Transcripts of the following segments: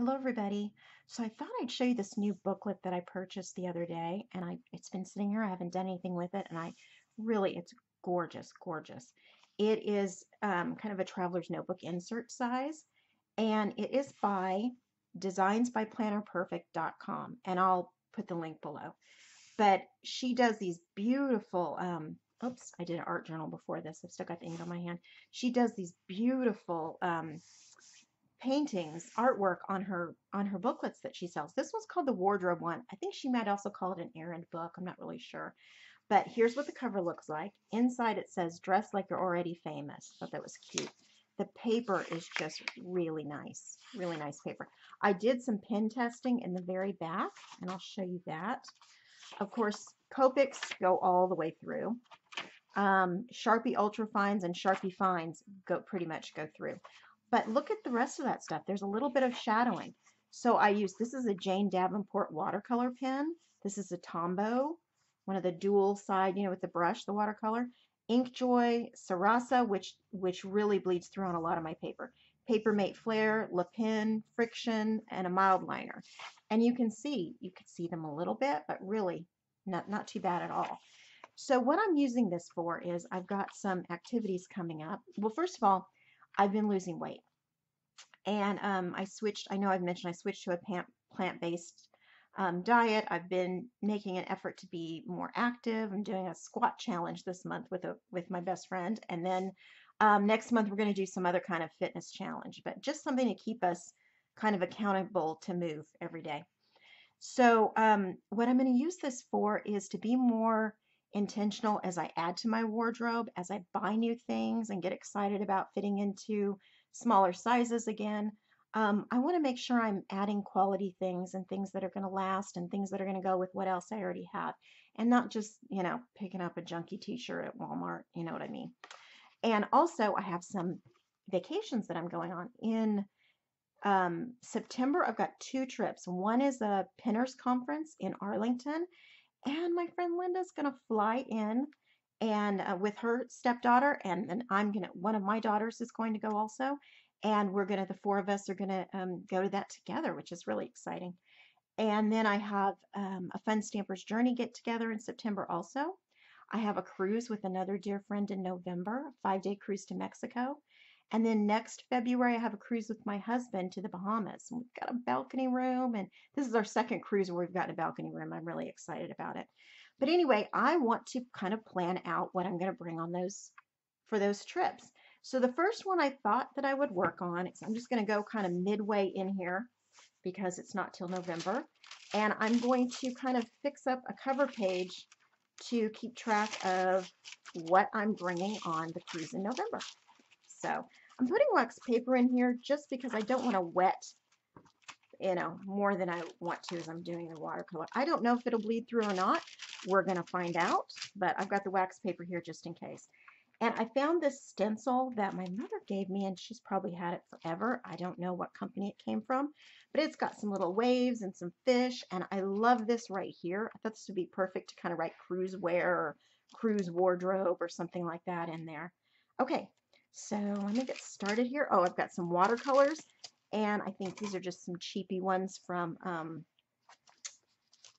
Hello everybody. So I thought I'd show you this new booklet that I purchased the other day, and it's been sitting here. I haven't done anything with it, and it's gorgeous, gorgeous. It is kind of a traveler's notebook insert size, and it is by designsbyplannerperfect.com, and I'll put the link below. But she does these beautiful, oops, I did an art journal before this. I've still got the ink on my hand. She does these beautiful paintings, artwork on her booklets that she sells. This one's called the Wardrobe one. I think she might also call it an errand book. I'm not really sure. But here's what the cover looks like. Inside it says, "Dress like you're already famous." Thought that was cute. The paper is just really nice paper. I did some pen testing in the very back, and I'll show you that. Of course, Copics go all the way through. Sharpie Ultra Fines and Sharpie Fines pretty much go through. But look at the rest of that stuff. There's a little bit of shadowing. So this is a Jane Davenport watercolor pen. This is a Tombow, one of the dual side, you know, with the brush, the watercolor. Inkjoy, Sarasa, which really bleeds through on a lot of my paper. Paper Mate Flair, Le Pen, Friction, and a mild liner. And you can see them a little bit, but really not too bad at all. So what I'm using this for is I've got some activities coming up. Well, first of all, I've been losing weight, and I know I've mentioned I switched to a plant-based diet. I've been making an effort to be more active. I'm doing a squat challenge this month with my best friend, and then next month we're going to do some other kind of fitness challenge, but just something to keep us kind of accountable to move every day. So what I'm going to use this for is to be more intentional as I add to my wardrobe, as I buy new things and get excited about fitting into smaller sizes again. I want to make sure I'm adding quality things and things that are going to last and things that are going to go with what else I already have, and not just, you know, picking up a junky t-shirt at Walmart, you know what I mean. And also I have some vacations that I'm going on in September. I've got two trips. One is a Pinners conference in Arlington, and my friend Linda's going to fly in and with her stepdaughter, and then one of my daughters is going to go also, and the four of us are going to go to that together, which is really exciting. And then I have a Fun Stampers Journey get together in September also. I have a cruise with another dear friend in November, a 5-day cruise to Mexico. And then next February, I have a cruise with my husband to the Bahamas. And we've got a balcony room, and this is our second cruise where we've got a balcony room. I'm really excited about it. But anyway, I want to kind of plan out what I'm going to bring on for those trips. So the first one I thought that I would work on is, I'm just going to go kind of midway in here because it's not till November. And I'm going to kind of fix up a cover page to keep track of what I'm bringing on the cruise in November. So I'm putting wax paper in here just because I don't want to wet, you know, more than I want to as I'm doing the watercolor. I don't know if it'll bleed through or not. We're going to find out, but I've got the wax paper here just in case. And I found this stencil that my mother gave me, and she's probably had it forever. I don't know what company it came from, but it's got some little waves and some fish, and I love this right here. I thought this would be perfect to kind of write cruise wear or cruise wardrobe or something like that in there. Okay. So let me get started here. Oh, I've got some watercolors, and I think these are just some cheapy ones from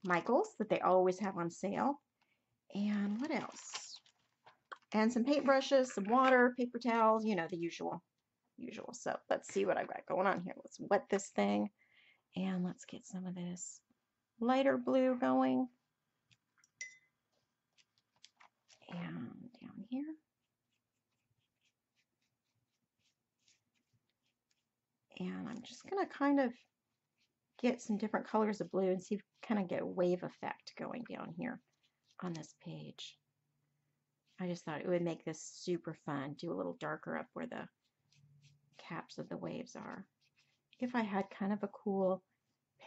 Michael's that they always have on sale. And what else? And some paintbrushes, some water, paper towels, you know, the usual. So let's see what I've got going on here. Let's wet this thing, and let's get some of this lighter blue going. And down here. And I'm just going to kind of get some different colors of blue and see if we can kind of get a wave effect going down here on this page. I just thought it would make this super fun. Do a little darker up where the caps of the waves are. If I had kind of a cool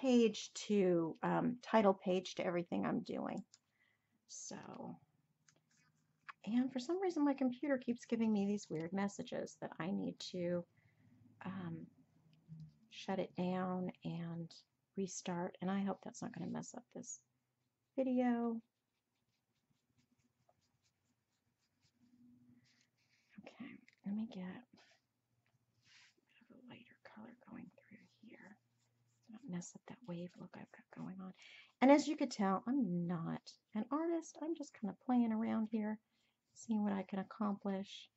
page to, title page to everything I'm doing. So, and for some reason my computer keeps giving me these weird messages that I need to shut it down and restart, and I hope that's not going to mess up this video. Okay, let me get a lighter color going through here. mess up that wave look I've got going on. And as you could tell, I'm not an artist. I'm just kind of playing around here, seeing what I can accomplish.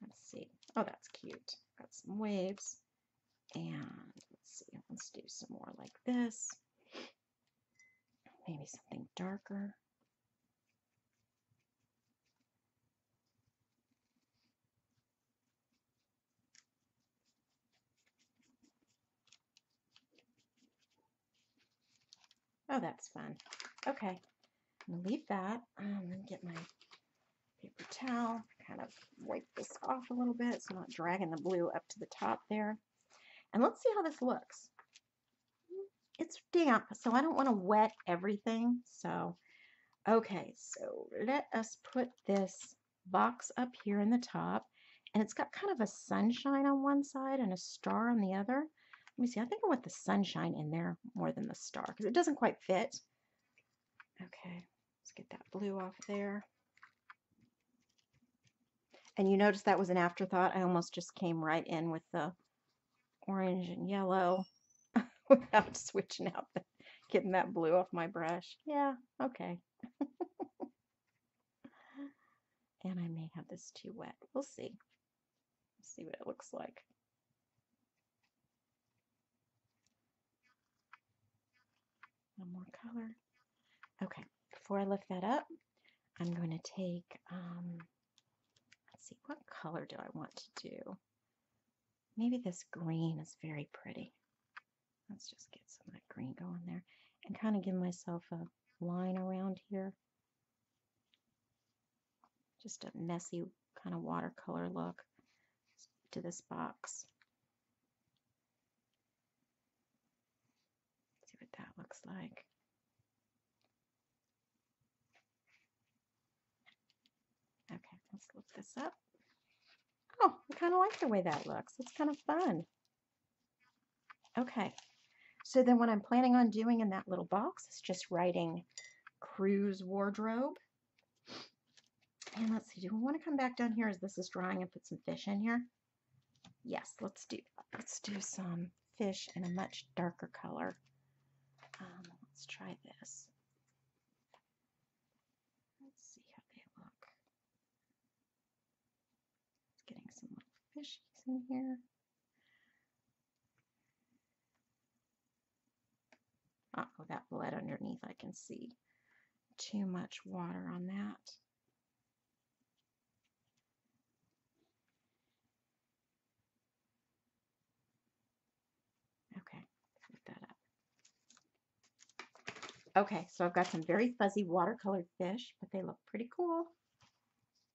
Let's see. Oh, that's cute. Got some waves. And let's see. Let's do some more like this. Maybe something darker. Oh, that's fun. Okay, I'm gonna leave that. I'm gonna get my paper towel, kind of wipe this off a little bit so I'm not dragging the blue up to the top there. And let's see how this looks. It's damp, so I don't want to wet everything. So, okay, so let us put this box up here in the top. And it's got kind of a sunshine on one side and a star on the other. Let me see, I think I want the sunshine in there more than the star because it doesn't quite fit. Okay, let's get that blue off there. And you notice that was an afterthought. I almost just came right in with the orange and yellow without switching out, getting that blue off my brush. Yeah, okay. And I may have this too wet. We'll see. Let's see what it looks like. One more color. Okay, before I lift that up, I'm going to take, let's see, what color do I want to do? Maybe this green is very pretty. Let's just get some of that green going there and kind of give myself a line around here. Just a messy kind of watercolor look to this box. That looks like. Okay, let's look this up. Oh, I kind of like the way that looks. It's kind of fun. Okay, so then what I'm planning on doing in that little box is just writing cruise wardrobe. And let's see, do we want to come back down here as this is drying and put some fish in here? Yes, let's do that. Let's do some fish in a much darker color. Let's try this. Let's see how they look. Getting some little fishies in here. Uh-oh, that bled underneath. I can see too much water on that. Okay, so I've got some very fuzzy watercolored fish, but they look pretty cool.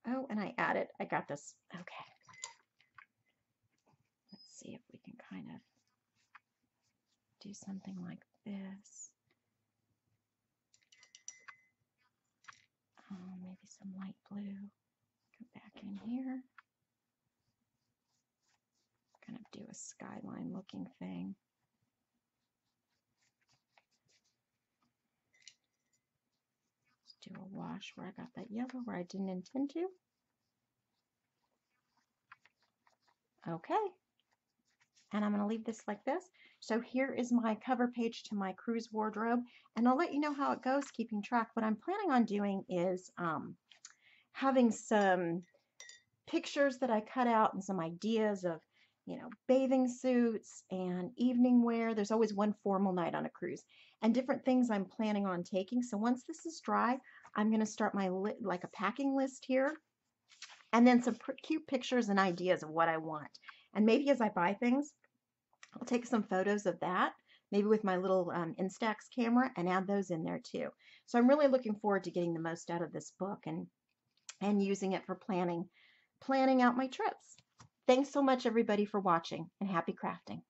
Oh, and I got this. Okay. Let's see if we can kind of do something like this. Maybe some light blue. Go back in here. Kind of do a skyline looking thing. Do a wash where I got that yellow where I didn't intend to. Okay, and I'm going to leave this like this. So here is my cover page to my cruise wardrobe, and I'll let you know how it goes, keeping track. What I'm planning on doing is having some pictures that I cut out and some ideas of, you know, bathing suits and evening wear. There's always one formal night on a cruise and different things I'm planning on taking. So once this is dry, I'm going to start my like a packing list here, and then some cute pictures and ideas of what I want. And maybe as I buy things, I'll take some photos of that, maybe with my little Instax camera, and add those in there too. So I'm really looking forward to getting the most out of this book and using it for planning out my trips. Thanks so much, everybody, for watching, and happy crafting.